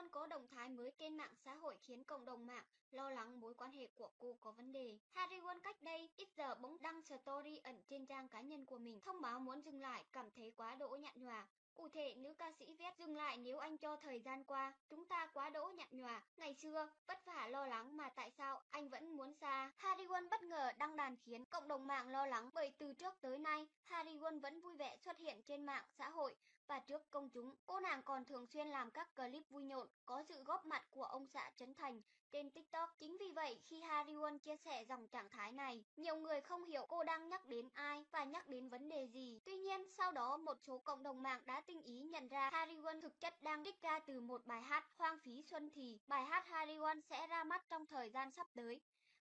Xuân có động thái mới trên mạng xã hội khiến cộng đồng mạng lo lắng mối quan hệ của cô có vấn đề. Hari Won cách đây ít giờ bỗng đăng story ẩn trên trang cá nhân của mình, thông báo muốn dừng lại, cảm thấy quá đỗi nhạt nhòa. Cụ thể, nữ ca sĩ viết: dừng lại nếu anh cho thời gian qua, chúng ta quá đỗi nhạt nhòa, ngày xưa vất vả lo lắng mà tại sao anh vẫn muốn xa. Hari Won bất ngờ đăng đàn khiến cộng đồng mạng lo lắng, bởi từ trước tới nay Hari Won vẫn vui vẻ xuất hiện trên mạng xã hội và trước công chúng. Cô nàng còn thường xuyên làm các clip vui nhộn có sự góp mặt của ông xã Trấn Thành trên TikTok. Chính vì vậy, khi Hari Won chia sẻ dòng trạng thái này, nhiều người không hiểu cô đang nhắc đến ai và nhắc đến vấn đề gì. Tuy nhiên, sau đó một số cộng đồng mạng đã tinh ý nhận ra Hari Won thực chất đang trích ra từ một bài hát Hoang Phí Xuân, thì bài hát Hari Won sẽ ra mắt trong thời gian sắp tới.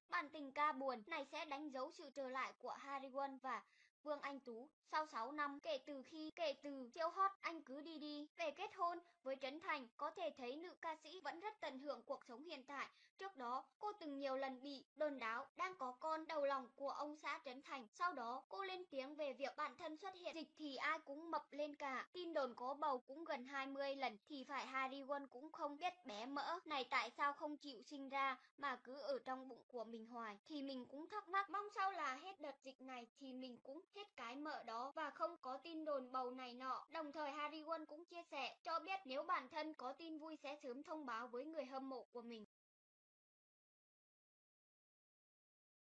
Bản tình ca buồn này sẽ đánh dấu sự trở lại của Hari Won và Vương Anh Tú sau 6 năm kể từ siêu hot Anh Cứ Đi Đi về kết hôn với Trấn Thành. Có thể thấy nữ ca sĩ vẫn rất tận hưởng cuộc sống hiện tại. Trước đó, cô từng nhiều lần bị đồn đáo đang có con đầu lòng của ông xã Trấn Thành. Sau đó, cô lên tiếng về việc bản thân xuất hiện dịch thì ai cũng mập lên cả. Tin đồn có bầu cũng gần 20 lần thì phải, Hari Won cũng không biết bé mỡ này tại sao không chịu sinh ra mà cứ ở trong bụng của mình hoài. Thì mình cũng thắc mắc, mong sao là hết đợt dịch này thì mình cũng hết cái mỡ đó và không có tin đồn bầu này nọ. Đồng thời, Hari Won cũng chia sẻ cho biết nếu bản thân có tin vui sẽ sớm thông báo với người hâm mộ của mình.